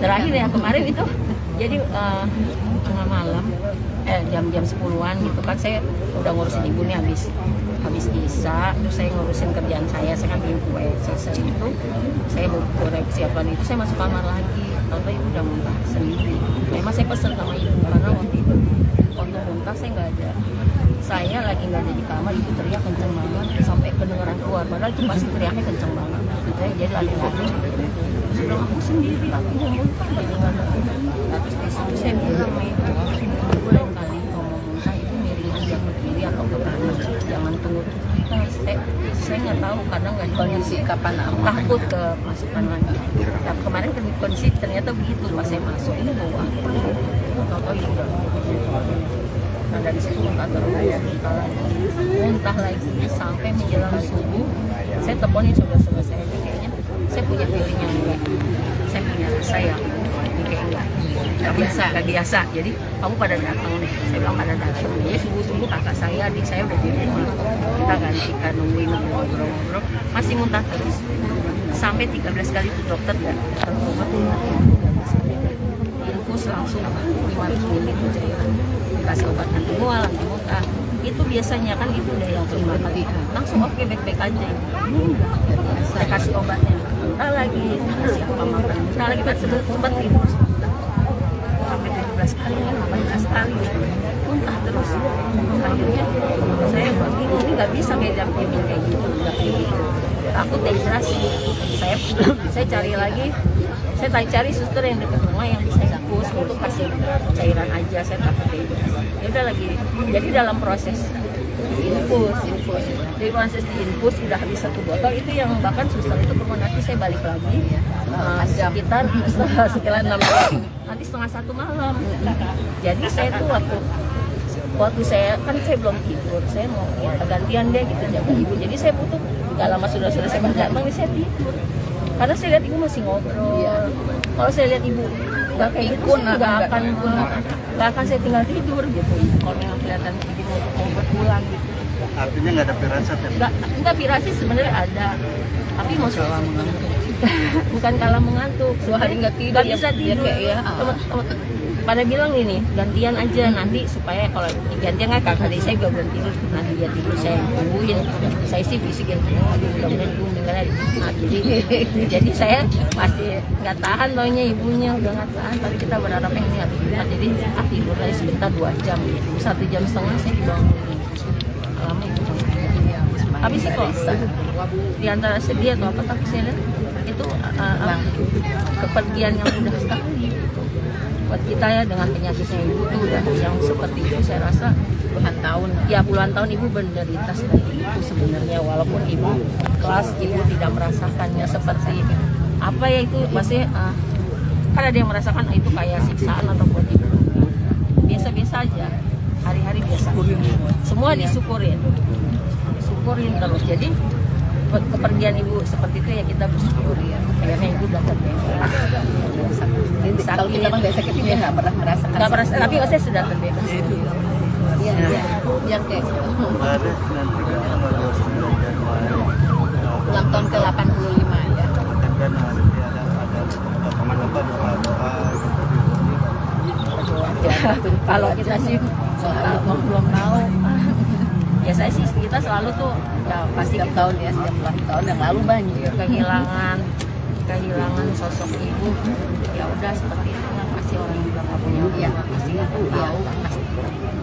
terakhir ya kemarin itu. Jadi tengah malam jam-jam 10-an gitu kan, saya udah ngurusin ibu nih habis isa, terus saya ngurusin kerjaan saya kan bikin kue, selesai itu saya mau goreng siapaan itu, saya masuk kamar lagi, atau ibu udah muntah sendiri. Memang saya pesen sama ibu karena waktu itu untuk muntah saya nggak ada, saya lagi nggak ada di kamar, ibu teriak kenceng banget sampai kedengeran keluar, padahal itu masih teriaknya kenceng banget. Saya jadi lari-lari, terus bilang aku sendiri, aku mau muntah gitu kan. Nah, terus disitu saya bilang sama ibu, saya nggak tahu karena nggak kondisi kapan takut kemasukan lagi. Nah, kemarin kondisi ternyata begitu, pas saya masuk ini bawa atau udah. Nah, dari situ muntah lagi sampai menjelang subuh. Saya teleponin saudara-saudara saya, kayaknya saya punya feeling yang saya punya rasa yang nggak biasa. Jadi kamu pada datang nih, saya bilang pada datang. Jadi subuh-subuh kakak saya, adik saya udah di rumah, kita gantikan nungguin ngobrol-ngobrol, masih muntah terus sampai 13 kali itu dokter dan obat infus langsung 500 ml cairan, dikasih obat antimual, muntah. Itu biasanya kan itu udah yang cuma langsung oke, baik-baik aja. Saya kasih obatnya, muntah lagi, kasih apa makan, muntah lagi, sempat infus sampai 17 kali, 18 kali, muntah terus. Akhirnya saya bingung, ini nggak bisa kayak jam pimpin kayak gitu, takut dehidrasi. Saya cari lagi, saya cari suster yang dekat rumah yang bisa infus untuk kasih cairan aja, saya takut dehidrasi. Ya udah lagi, jadi dalam proses infus. Jadi proses diinfus udah habis 1 botol itu yang bahkan suster itu perlu nanti saya balik lagi sekitar sekitar 6 jam, nanti setengah 1 malam. Jadi saya tuh waktu saya kan saya belum tidur, saya mau gantian deh gitu jaga ibu. Jadi saya butuh nggak lama sudah saya datang nih saya tidur. Karena saya lihat ibu masih ngobrol. Kalau saya lihat ibu nggak kayak gitu, nggak akan saya tinggal tidur gitu. Kalau yang kelihatan ibu mau berpulang gitu. Artinya nggak ada firasat ya? Nggak, firasat sebenarnya ada. Tapi masalah mengantuk. Bukan kalah mengantuk. Sehari nggak tidur. Nggak bisa tidur. Pada bilang ini gantian aja nanti supaya kalau gantian nggak kakak adik saya juga belum tidur, nanti dia tidur saya tungguin, saya sih bisik yang mudah-mudahan ibu meninggal hari Jumat. Jadi saya masih nggak tahan, taunya ibunya udah nggak tahan, tapi kita berharap yang ini hari Jumat. Jadi tidur lagi sebentar 2 jam, 1,5 jam saya dibangunin. Lama itu tapi sih kok di antara sedih atau apa, tapi saya lihat itu kepergian yang udah sekali buat kita ya, dengan penyakitnya ibu tuh udah yang seperti itu. Saya rasa puluhan tahun ibu menderita seperti itu sebenarnya, walaupun ibu kelas ibu tidak merasakannya seperti apa ya itu masih kan ada yang merasakan itu kayak siksaan atau buat ibu biasa-biasa aja, hari-hari biasa, semua disyukurin terus. Jadi kepergian ibu seperti itu ya kita bersyukur ya, kayaknya ibu udah terbebas. Kalau kita memang biasa kita nggak pernah merasakan, tapi saya sudah terbebas. Iya, kayak ulang tahun ke 85 ya. Dan nanti ada teman-teman doa-doa. Kalau kita sih belum tahu. Biasanya sih kita selalu tuh ya, pasti tahun ya, setiap tahun yang lalu banyak kehilangan sosok ibu. Ya udah seperti itu kan, pasti orang juga nggak punya orang, pasti nggak tahu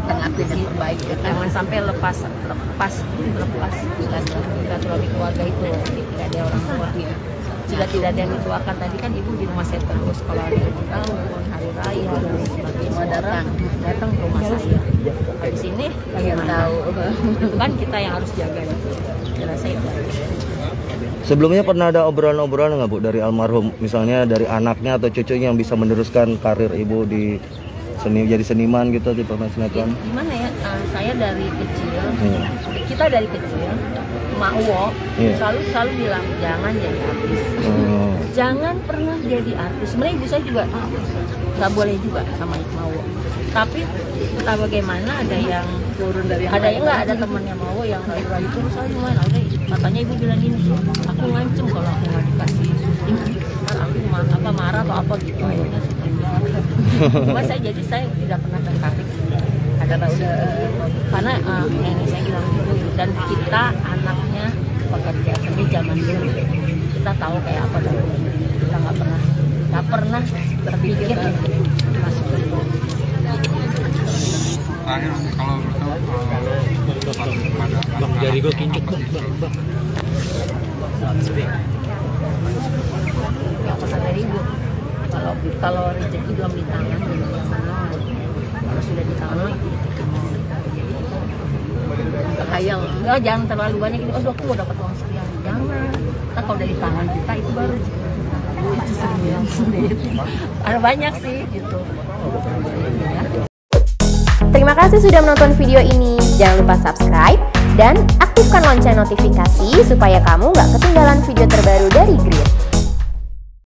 tengah-tengah yang terbaik. Jangan sampai lepas silaturahmi keluarga itu tidak ada orang tua. Jika tidak ada yang dituakan, tadi kan ibu di rumah saya terus, kalau ada yang tahu hari raya dan sebagainya datang ke rumah saya. Di sini bagaimana? Itu kan kita yang harus jaga itu. Saya sebelumnya pernah ada obrolan-obrolan nggak Bu dari almarhum, misalnya dari anaknya atau cucunya yang bisa meneruskan karir ibu di seni, jadi seniman gitu di pemain sinetron? Gimana ya? Saya dari kecil, kita dari kecil. Mau selalu bilang jangan jadi artis, jangan pernah jadi artis. Sebenarnya ibu saya juga nggak boleh juga sama Mawo, tapi entah bagaimana ada yang turun dari, ada yang nggak, ada temannya Mawo yang rayu-rayu terus, saya cuma Katanya ibu bilang gini, aku ngancem kalau aku nggak dikasih syuting, kan aku marah atau apa gitu. Akhirnya syuting. Cuma jadi saya tidak pernah tertarik. Ada udah karena nenek saya bilang gitu, dan kita anaknya pekerja seni zaman dulu, kita tahu kayak apa dulu. Kita nggak pernah berpikir masuk ke terakhir kalau Bang jari gue kincuk bang. Gak apa dari ibu. Kalau rezeki belum di tangan, kalau sudah di tangan, kekayaan. Enggak, jangan terlalu banyak ini. Aduh, aku mau dapat uang sekian. Jangan. Kita kalau dari tangan kita itu baru itu sering sulit. Ada banyak sih gitu. Terima kasih sudah menonton video ini. Jangan lupa subscribe dan aktifkan lonceng notifikasi supaya kamu nggak ketinggalan video terbaru dari Grid.